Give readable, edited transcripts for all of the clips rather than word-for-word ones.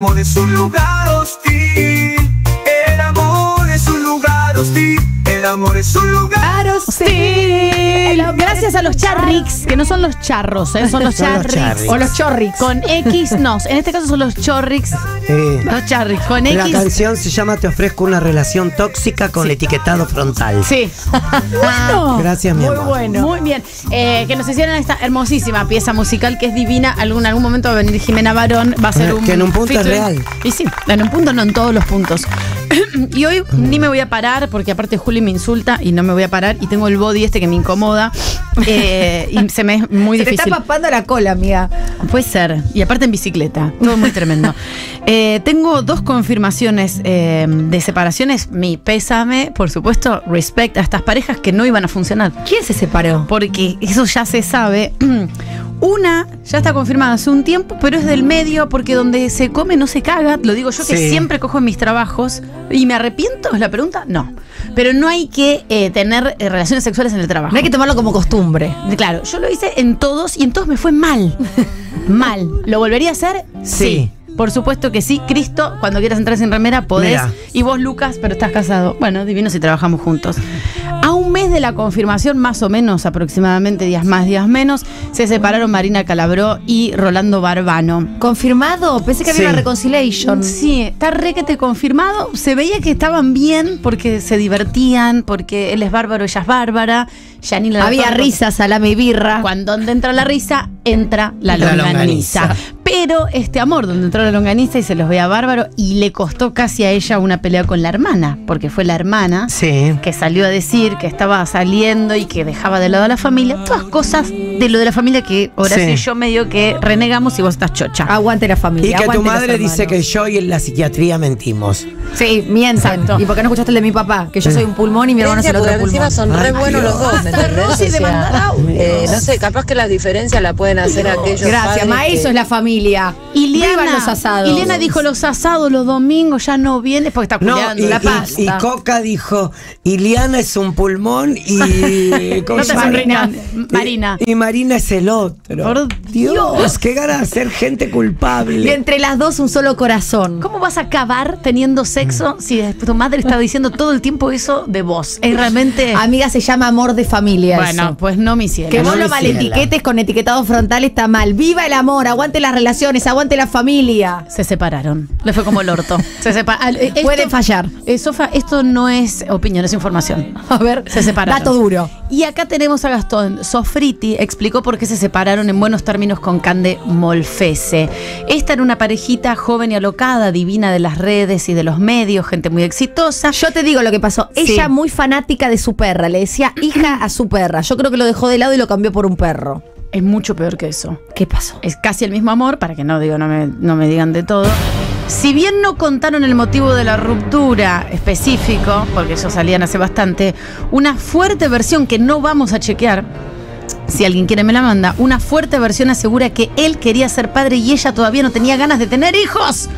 El amor es un lugar hostil. El amor es un lugar hostil. El amor es un lugar hostil. Sí. Gracias a los Charrix, que no son los charros, son los Charrix. O los Chorrix. Con X, no. En este caso son los Chorrix. Los Charrix. Con X. La canción se llama Te ofrezco una relación tóxica con etiquetado frontal. Sí. Bueno. Gracias, mi amor. Muy bueno. Muy bien. Que nos hicieron esta hermosísima pieza musical que es divina. En algún momento va a venir Jimena Barón. Va a ser un. Que en un punto featuring. Es real. Y sí, en un punto, no en todos los puntos. Y hoy ni me voy a parar, porque aparte Juli me insulta y no me voy a parar. Y tengo el body este que me incomoda. Y se me es muy difícil. Te está papando la cola, amiga. Puede ser. Y aparte en bicicleta. Todo muy tremendo. Tengo dos confirmaciones de separaciones. Mi pésame, por supuesto, respect a estas parejas que no iban a funcionar. ¿Quién se separó? Porque eso ya se sabe. Una ya está confirmada hace un tiempo, pero es del medio, porque donde se come no se caga. Lo digo yo, que siempre cojo en mis trabajos. ¿Y me arrepiento? ¿Es la pregunta? No. Pero no hay que tener relaciones sexuales en el trabajo. No hay que tomarlo como costumbre. Claro, yo lo hice en todos y en todos me fue mal. Mal. ¿Lo volvería a hacer? Sí. Por supuesto que sí. Cristo, cuando quieras entrar sin remera, podés. Mira. Y vos, Lucas, pero estás casado. Bueno, divino si trabajamos juntos. A un mes de la confirmación, más o menos, aproximadamente, días más, días menos, se separaron Marina Calabró y Rolando Barbano. ¿Confirmado? Pensé que había una reconciliation. Sí, está re que te confirmado. Se veía que estaban bien porque se divertían, porque él es bárbaro, ella es bárbara. Ya ni la había risa, salame y birra. Cuando entra la risa, entra la longaniza. Pero este amor, donde entró la longaniza y se los veía bárbaro, y le costó casi a ella una pelea con la hermana, porque fue la hermana que salió a decir que estaba saliendo y que dejaba de lado a la familia. Todas cosas de lo de la familia que Horacio y yo medio que renegamos, y vos estás chocha. Aguante la familia. Y que tu madre dice que yo y en la psiquiatría mentimos. Sí, mienten. Y porque no escuchaste el de mi papá, que yo soy un pulmón y mi hermano es el otro pulmón. Encima son re buenos los dos. Rosy de Mandarau. No sé, capaz que las diferencias la pueden hacer aquellos. Gracias, maíz es la familia. Vivan los asados. Ileana dijo los asados los domingos ya no viene porque está cuidando la pasta. Y Coca dijo, Ileana es un pulmón y no te Marina. Marina. Y Marina es el otro. Por Dios, qué gana de ser gente culpable. Y entre las dos un solo corazón. ¿Cómo vas a acabar teniendo sexo si tu madre estaba diciendo todo el tiempo eso de vos? Es realmente. Amiga, se llama amor de familia. Bueno, pues no me hicieron. Que vos lo maletiquetes con etiquetado frontal está mal. Viva el amor, aguante las relaciones, aguante la familia. Se separaron. Le fue como el orto. Se separaron. Pueden fallar. Sofa, esto no es opinión, es información. A ver, se separaron. Dato duro. Y acá tenemos a Gastón Sofriti, explicó por qué se separaron en buenos términos con Cande Molfese. Esta era una parejita joven y alocada, divina de las redes y de los medios, gente muy exitosa. Yo te digo lo que pasó. Ella muy fanática de su perra, le decía hija a su perra. Yo creo que lo dejó de lado y lo cambió por un perro. Es mucho peor que eso. ¿Qué pasó? Es casi el mismo amor, para que no me digan de todo. Si bien no contaron el motivo de la ruptura específico, porque ellos salían hace bastante, una fuerte versión que no vamos a chequear, si alguien quiere me la manda, una fuerte versión asegura que él quería ser padre y ella todavía no tenía ganas de tener hijos.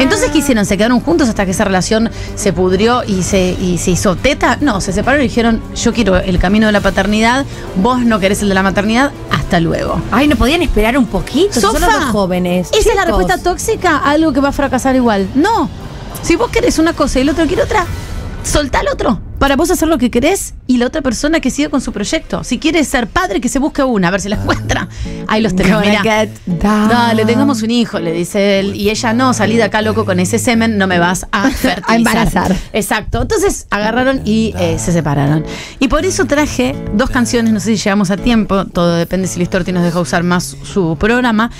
Entonces, ¿qué hicieron? ¿Se quedaron juntos hasta que esa relación se pudrió y se hizo teta? No, se separaron y dijeron, yo quiero el camino de la paternidad, vos no querés el de la maternidad, hasta luego. Ay, ¿no podían esperar un poquito? Sofa, son los jóvenes. ¿Esa es la respuesta tóxica a algo que va a fracasar igual? No. Si vos querés una cosa y el otro quiere otra, soltá al otro para vos hacer lo que querés y la otra persona que siga con su proyecto. Si quiere ser padre, que se busque una, a ver si la encuentra. Ahí los tenemos, mirá. Dale, tengamos un hijo, le dice él. Y ella, no, salí de acá, loco, con ese semen no me vas a fertilizar. A embarazar. Exacto. Entonces agarraron y se separaron. Y por eso traje dos canciones, no sé si llegamos a tiempo, todo depende si Listorti nos deja usar más su programa.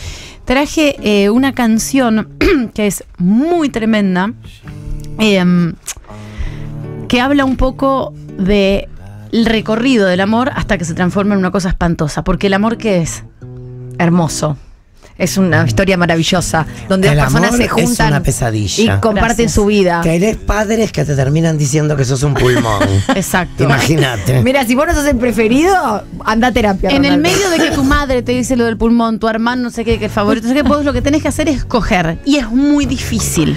Traje una canción que es muy tremenda. Que habla un poco del recorrido del amor hasta que se transforma en una cosa espantosa. Porque el amor, ¿qué es? Hermoso. Es una historia maravillosa donde dos personas se juntan. Es una pesadilla. Y comparten su vida. Tenés padres que te terminan diciendo que sos un pulmón. Exacto. Imagínate. Mira, si vos no sos el preferido, anda a terapia. En el medio de que tu madre te dice lo del pulmón, tu hermano, no sé qué, que el favorito, no sé qué, vos lo que tenés que hacer es coger. Y es muy difícil.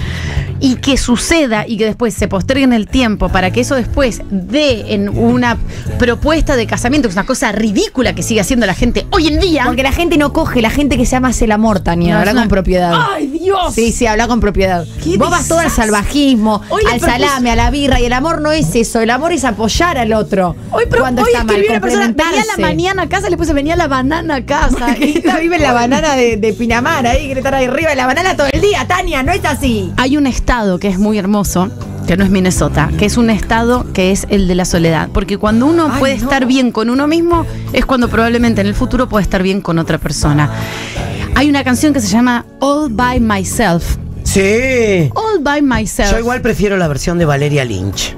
y que suceda y que después se postergue en el tiempo para que eso después dé en una propuesta de casamiento, que es una cosa ridícula que sigue haciendo la gente hoy en día. Porque la gente no coge, la gente que se ama se la amorta, ni habla con propiedad. ¡Ay, Dios! Sí, sí, habla con propiedad. Vos vas todo al salvajismo, al salame, a la birra, y el amor no es eso, el amor es apoyar al otro. Hoy cuando está mal, complementarse. Venía la mañana a casa, después se venía la banana a casa. Esta vive en la banana de Pinamar, ahí que estar ahí arriba de la banana todo el día, Tania, no es así. Hay un estado que es muy hermoso, que no es Minnesota, que es un estado que es el de la soledad. Porque cuando uno puede estar bien con uno mismo, es cuando probablemente en el futuro puede estar bien con otra persona. Hay una canción que se llama All By Myself. Sí. All By Myself. Yo igual prefiero la versión de Valeria Lynch.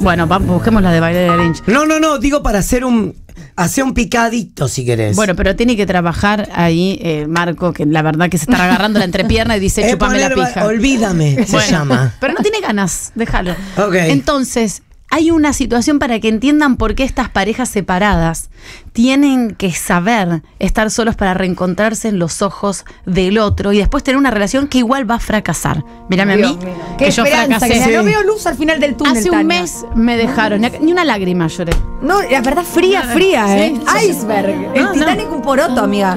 Bueno, vamos, busquemos la de Valeria Lynch. No, no, no, digo para hacer un... Hace un picadito si querés. Bueno, pero tiene que trabajar ahí Marco, que la verdad que se está agarrando la entrepierna y dice chupame la pija. Olvídame, bueno, se llama. Pero no tiene ganas, déjalo. Okay. Entonces, hay una situación para que entiendan por qué estas parejas separadas tienen que saber estar solos para reencontrarse en los ojos del otro y después tener una relación que igual va a fracasar. Mírame Dios, a mí, que yo fracasé. Que no veo luz al final del túnel. Hace un mes me dejaron, ni una lágrima lloré. No, la verdad fría, fría, ¿eh? Sí, iceberg. El Titanic un poroto, amiga.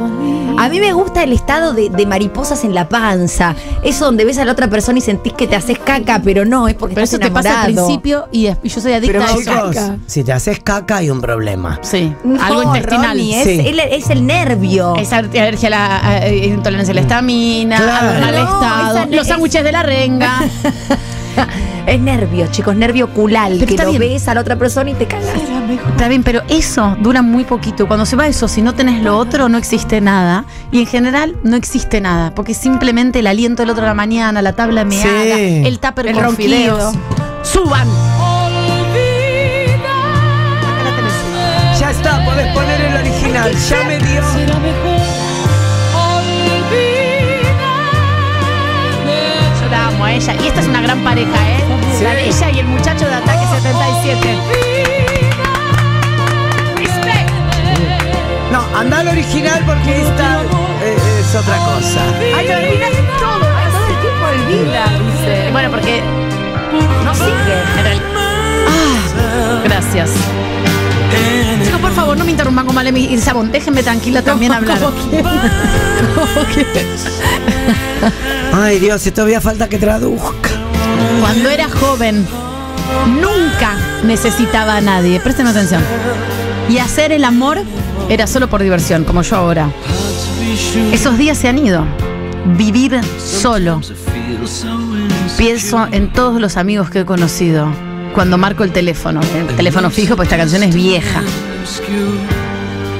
A mí me gusta el estado de mariposas en la panza. Eso donde ves a la otra persona y sentís que te haces caca, pero no, es porque estás enamorado. Pero eso te pasa al principio y yo soy adicta a eso. Chicos, si te haces caca hay un problema. Sí, no, algo intestinal. Ronnie, es el nervio. Esa alergia a la intolerancia a la estamina, al estado, los sándwiches de la renga. Es nervio, chicos, nervio ocular, que lo ves a la otra persona y te cagas. Está bien, pero eso dura muy poquito. Cuando se va eso, si no tenés lo otro, no existe nada. Y en general, no existe nada. Porque simplemente el aliento del otro a la mañana, la tabla meada, el tupper con fideos. ¡Suban! Ya está, podés poner el original. Ya me dio. Yo la amo a ella. Y esta es una gran pareja, ¿eh? Sí. La de ella y el muchacho de Ataque 77. No, anda al original porque esta es otra cosa. Ay, lo olvidas todo. Ay, todo el tiempo olvidas, dice. Bueno, porque no sigue. Ah, gracias. Chicos, por favor, no me interrumpan con Malemi y Sabón. Déjenme tranquila también hablar. Ay, Dios, si todavía falta que traduzca. Cuando era joven, nunca necesitaba a nadie. Presten atención. Y hacer el amor era solo por diversión, como yo ahora. Esos días se han ido. Vivir solo. Pienso en todos los amigos que he conocido. Cuando marco el teléfono fijo, porque esta canción es vieja.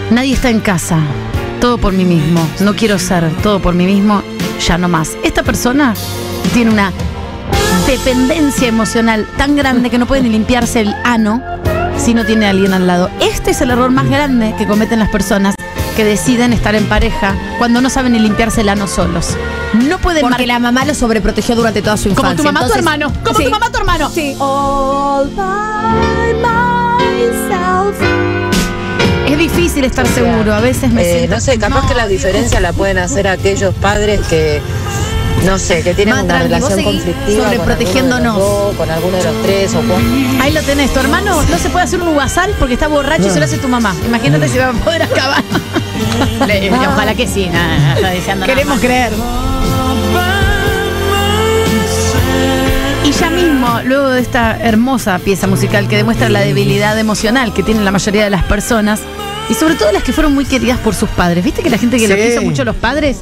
Nadie está en casa. Todo por mí mismo. No quiero ser todo por mí mismo. Ya no más. Esta persona tiene una dependencia emocional tan grande que no puede ni limpiarse el ano si no tiene a alguien al lado. Este es el error más grande que cometen las personas que deciden estar en pareja cuando no saben ni limpiarse el ano solos. No pueden. Porque la mamá lo sobreprotegió durante toda su infancia. Como tu mamá, entonces, tu hermano. Como tu mamá, tu hermano. Sí. All by myself. Es difícil estar seguro. A veces me siento. No sé, capaz que la diferencia la pueden hacer aquellos padres que... No sé, que tienen una relación conflictiva sobreprotegiéndonos con alguno de los tres o cuatro. Ahí lo tenés, tu hermano no se puede hacer un ugazal porque está borracho y se lo hace tu mamá. Imagínate si va a poder acabar. Ojalá que sí, nada, queremos creer. Y ya mismo, luego de esta hermosa pieza musical que demuestra la debilidad emocional que tienen la mayoría de las personas, y sobre todo las que fueron muy queridas por sus padres. ¿Viste que la gente que lo quiso mucho los padres?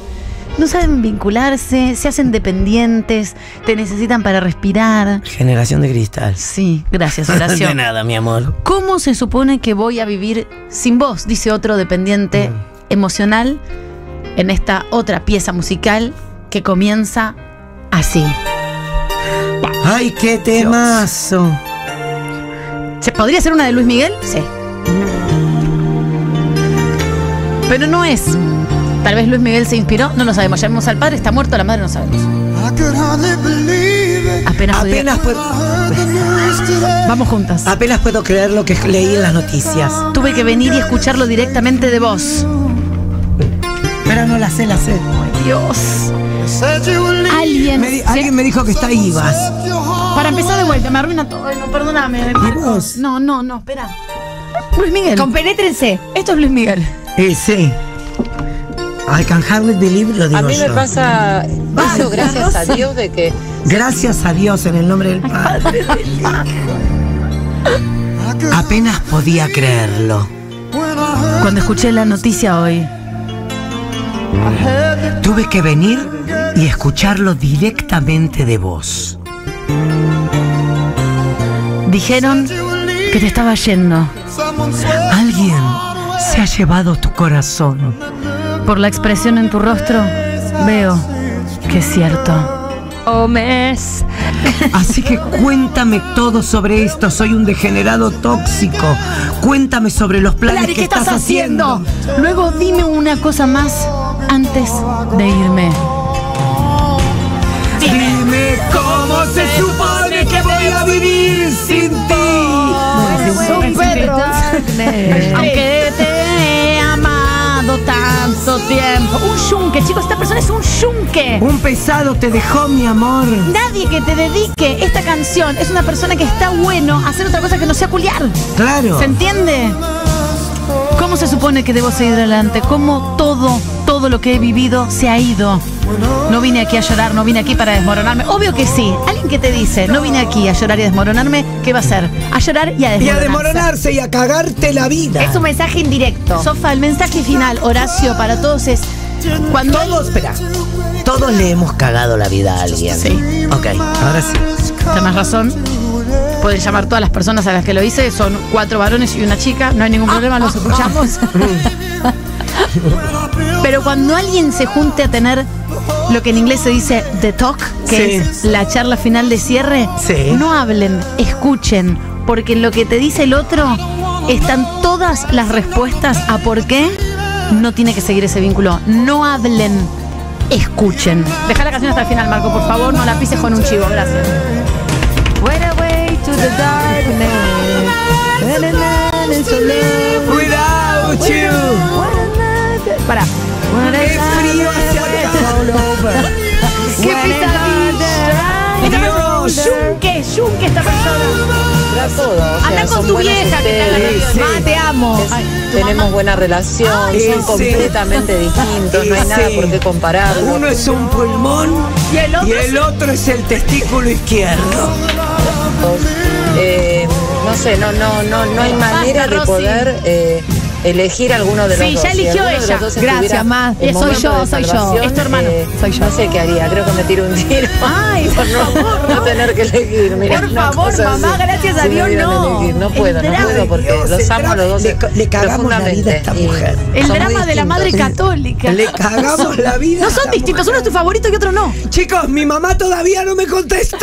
No saben vincularse, se hacen dependientes, te necesitan para respirar. Generación de cristal. Sí, gracias, Horacio. De nada, mi amor. ¿Cómo se supone que voy a vivir sin vos? Dice otro dependiente emocional en esta otra pieza musical que comienza así. ¡Ay, qué temazo! ¿Se podría ser una de Luis Miguel? Sí. Pero no es... Tal vez Luis Miguel se inspiró, no lo sabemos. Llamemos al padre, está muerto, la madre no sabemos. Vamos juntas. Apenas puedo creer lo que leí en las noticias. Tuve que venir y escucharlo directamente de vos. Pero no la sé, la sé. Ay, Dios. alguien. Alguien me dijo que está Ibas. Para empezar de vuelta, me arruina todo. No, perdóname. No, espera. Luis Miguel. Compenétrense. Esto es Luis Miguel. Sí. I can hardly believe, lo digo. A mí me pasa eso, gracias a Dios, de que. Gracias a Dios en el nombre del Padre. Apenas podía creerlo cuando escuché la noticia hoy. Tuve que venir y escucharlo directamente de vos. Dijeron que te estaba yendo. Alguien se ha llevado tu corazón. Por la expresión en tu rostro, veo que es cierto. Así que cuéntame todo sobre esto. Soy un degenerado tóxico. Cuéntame sobre los planes que estás haciendo. Luego dime una cosa más antes de irme. Dime cómo se supone que voy a vivir sin ti. Aunque te he amado tanto tiempo. Un yunque, chicos, esta persona es un yunque. Un pesado te dejó, mi amor. Nadie que te dedique esta canción es una persona que está bueno hacer otra cosa que no sea culiar. Claro. ¿Se entiende? ¿Cómo se supone que debo seguir adelante? ¿Cómo todo lo que he vivido se ha ido? No vine aquí a llorar, no vine aquí para desmoronarme. Obvio que sí. Alguien que te dice, no vine aquí a llorar y a desmoronarme, ¿qué va a hacer? A llorar y a desmoronarse. Y a desmoronarse y a cagarte la vida. Es un mensaje indirecto. Sofa, el mensaje final, Horacio, para todos es... Cuando todos, espera, todos le hemos cagado la vida a alguien. Sí. Ok, ahora sí. Tienes razón. Pueden llamar todas las personas a las que lo hice. Son 4 varones y una chica. No hay ningún problema, los escuchamos. Pero cuando alguien se junte a tener lo que en inglés se dice the talk, que es la charla final de cierre, no hablen, escuchen, porque en lo que te dice el otro están todas las respuestas a por qué no tiene que seguir ese vínculo. No hablen, escuchen. Dejá la canción hasta el final, Marco, por favor, no la pises con un chivo, gracias. To the darkness, to live without you. Para. Qué frío hacia abajo. Qué pitadilla. Yunque esta persona. Anda con tu vieja que está en la te amo. Tenemos buena relación, son completamente distintos, no hay nada por qué comparar. Uno es un pulmón y el otro es el testículo izquierdo. No sé, no hay manera de poder elegir alguno de los dos. Sí, ya eligió ella. Gracias, más. Soy yo. Es tu hermano. Soy yo. No sé qué haría, creo que me tiro un tiro. Ay, por favor. No tener que elegir. Mirá, por favor, mamá, gracias a Dios, no. No puedo porque los amo a los dos. Le cagamos la vida a esta mujer. El drama de la madre católica. Le cagamos la vida. No son distintos, uno es tu favorito y otro no. Chicos, mi mamá todavía no me contestó.